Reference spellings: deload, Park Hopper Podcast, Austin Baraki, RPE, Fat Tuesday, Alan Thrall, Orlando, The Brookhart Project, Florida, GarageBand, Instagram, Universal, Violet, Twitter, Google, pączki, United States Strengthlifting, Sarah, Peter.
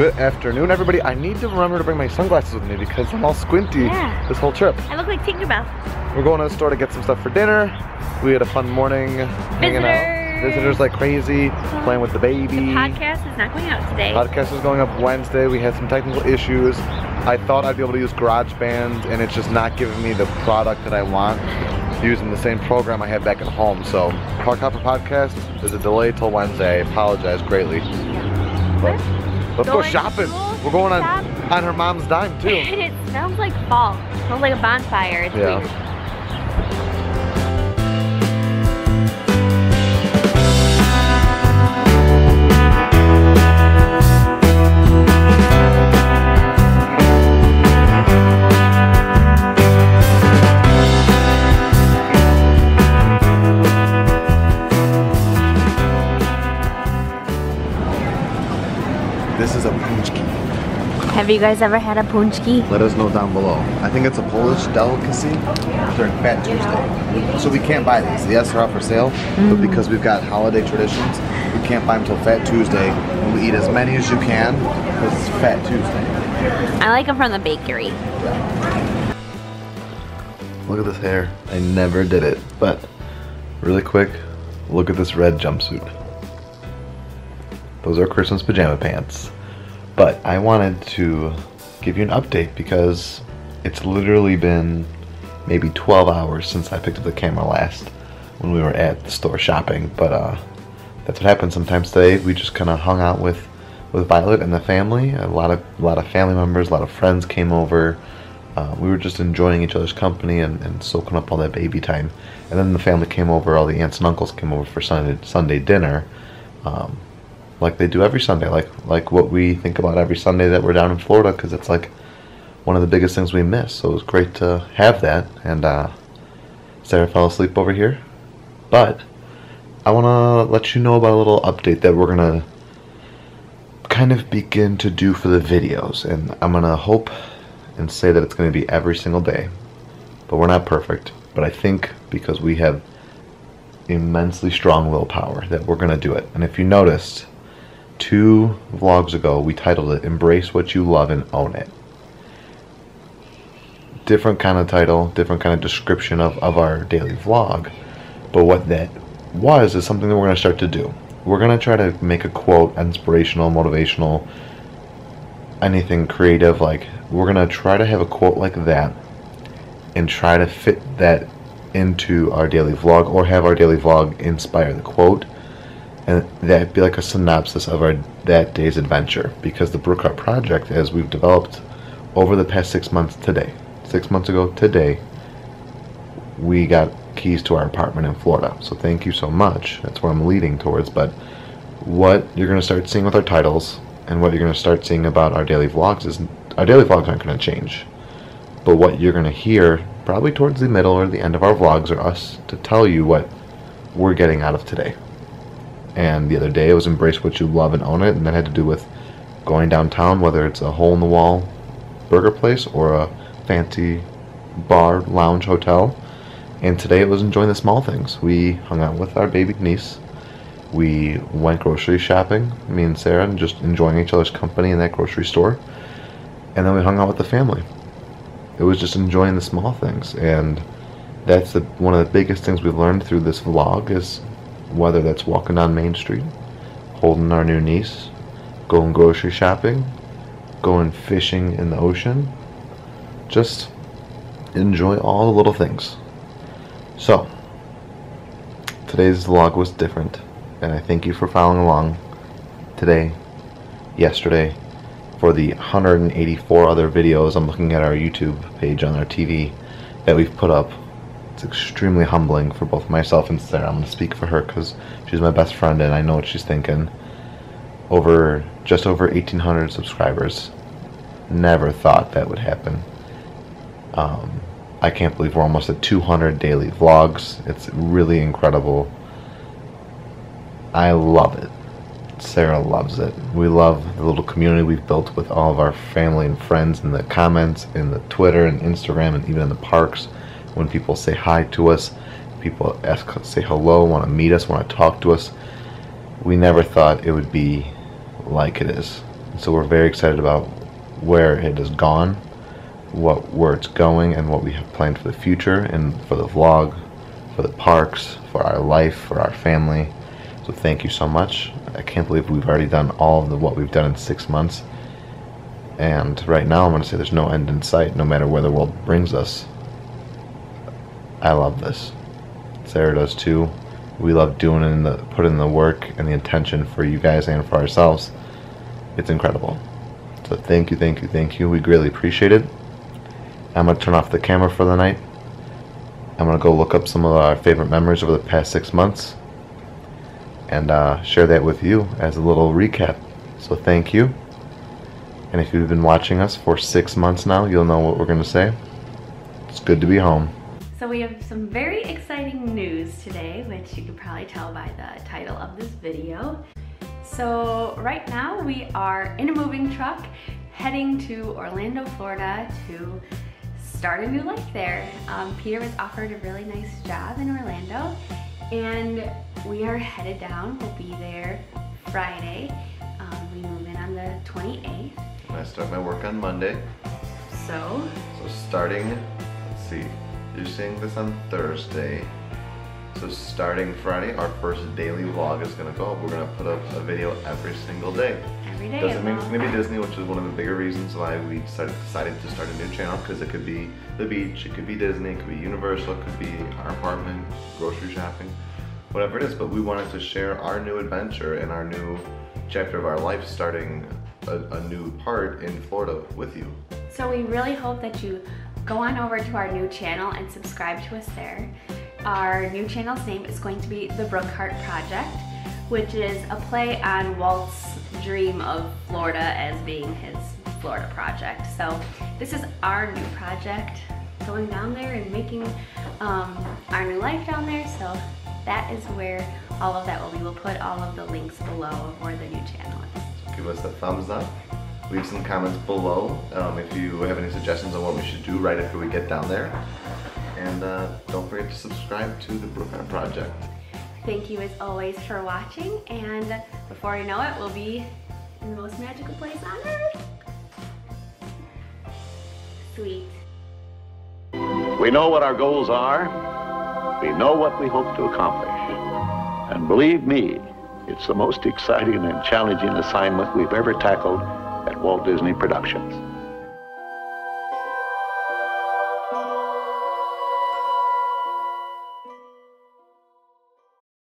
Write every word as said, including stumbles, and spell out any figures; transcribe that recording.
Good afternoon, everybody. I need to remember to bring my sunglasses with me because I'm all squinty yeah. this whole trip. I look like Tinkerbell. We're going to the store to get some stuff for dinner. We had a fun morning Visitors. hanging out. Visitors like crazy, playing with the baby. The podcast is not going out today. The podcast is going up Wednesday. We had some technical issues. I thought I'd be able to use GarageBand, and it's just not giving me the product that I want using the same program I had back at home. So, Park Hopper Podcast is a delay till Wednesday. I apologize greatly. But let's go shopping. We're going on, on her mom's dime, too. And it smells like fall. It smells like a bonfire. It's yeah. weird. This is a pączki. Have you guys ever had a pączki? Let us know down below. I think it's a Polish delicacy during Fat Tuesday. So we can't buy these. Yes, they're out for sale, mm. but because we've got holiday traditions, we can't buy them until Fat Tuesday. And we eat as many as you can because it's Fat Tuesday. I like them from the bakery. Look at this hair. I never did it, but really quick, look at this red jumpsuit. Those are Christmas pajama pants. But I wanted to give you an update because it's literally been maybe twelve hours since I picked up the camera last when we were at the store shopping. But uh, that's what happens sometimes today. We just kind of hung out with, with Violet and the family. A lot of a lot of family members, a lot of friends came over. Uh, we were just enjoying each other's company and, and soaking up all that baby time. And then the family came over, all the aunts and uncles came over for Sunday, Sunday dinner. Um, like they do every Sunday, like like what we think about every Sunday that we're down in Florida, because it's like one of the biggest things we miss, so it was great to have that, and uh, Sarah fell asleep over here, but I want to let you know about a little update that we're going to kind of begin to do for the videos, and I'm going to hope and say that it's going to be every single day, but we're not perfect, but I think because we have immensely strong willpower that we're going to do it, and if you noticed, two vlogs ago, we titled it Embrace What You Love and Own It. Different kind of title, different kind of description of, of our daily vlog. But what that was is something that we're going to start to do. We're going to try to make a quote, inspirational, motivational, anything creative. Like, we're going to try to have a quote like that and try to fit that into our daily vlog or have our daily vlog inspire the quote. And that'd be like a synopsis of our that day's adventure, because the Brookhart Project, as we've developed over the past six months today, six months ago today, we got keys to our apartment in Florida. So thank you so much. That's where I'm leading towards. But what you're going to start seeing with our titles and what you're going to start seeing about our daily vlogs is our daily vlogs aren't going to change. But what you're going to hear probably towards the middle or the end of our vlogs are us to tell you what we're getting out of today. And the other day it was Embrace What You Love and Own It, and that had to do with going downtown, whether it's a hole-in-the-wall burger place or a fancy bar, lounge, hotel. And today it was enjoying the small things. We hung out with our baby niece. We went grocery shopping, me and Sarah, and just enjoying each other's company in that grocery store. And then we hung out with the family. It was just enjoying the small things. And that's the, one of the biggest things we've learned through this vlog is whether that's walking down Main Street, holding our new niece, going grocery shopping, going fishing in the ocean, just enjoy all the little things. So, today's vlog was different, and I thank you for following along today, yesterday, for the one hundred eighty-four other videos. I'm looking at our YouTube page on our T V that we've put up. It's extremely humbling for both myself and Sarah. I'm going to speak for her because she's my best friend and I know what she's thinking. Over just over eighteen hundred subscribers. Never thought that would happen. Um, I can't believe we're almost at two hundred daily vlogs. It's really incredible. I love it. Sarah loves it. We love the little community we've built with all of our family and friends in the comments, in the Twitter and Instagram, and even in the parks. When people say hi to us, people ask, say hello, want to meet us, want to talk to us. We never thought it would be like it is. So we're very excited about where it has gone, what where it's going, and what we have planned for the future and for the vlog, for the parks, for our life, for our family. So thank you so much. I can't believe we've already done all of the, what we've done in six months. And right now I'm going to say there's no end in sight, no matter where the world brings us. I love this. Sarah does too. We love doing in the put in the work and the intention for you guys and for ourselves. It's incredible. So thank you, thank you, thank you. We greatly appreciate it. I'm going to turn off the camera for the night. I'm going to go look up some of our favorite memories over the past six months and uh, share that with you as a little recap. So thank you. And if you've been watching us for six months now, you'll know what we're going to say. It's good to be home. So we have some very exciting news today, which you can probably tell by the title of this video. So right now we are in a moving truck heading to Orlando, Florida to start a new life there. Um, Peter was offered a really nice job in Orlando, and we are headed down. We'll be there Friday. Um, we move in on the twenty-eighth. And I start my work on Monday. So? So starting, let's see. You're seeing this on Thursday, so starting Friday, our first daily vlog is going to go up. We're going to put up a video every single day. Every day. Doesn't mean it's going to be Disney, which is one of the bigger reasons why we decided to start a new channel, because it could be the beach, it could be Disney, it could be Universal, it could be our apartment, grocery shopping, whatever it is. But we wanted to share our new adventure and our new chapter of our life, starting a, a new part in Florida with you. So we really hope that you go on over to our new channel and subscribe to us there. Our new channel's name is going to be The Brookhart Project, which is a play on Walt's dream of Florida as being his Florida project. So this is our new project, going down there and making um, our new life down there. So that is where all of that will be. We'll put all of the links below of where the new channel is. Give us a thumbs up. Leave some comments below um, if you have any suggestions on what we should do right after we get down there. And uh, don't forget to subscribe to The Brookhart Project. Thank you as always for watching, and before you know it, we'll be in the most magical place on earth. Sweet. We know what our goals are, we know what we hope to accomplish, and believe me, it's the most exciting and challenging assignment we've ever tackled at Walt Disney Productions.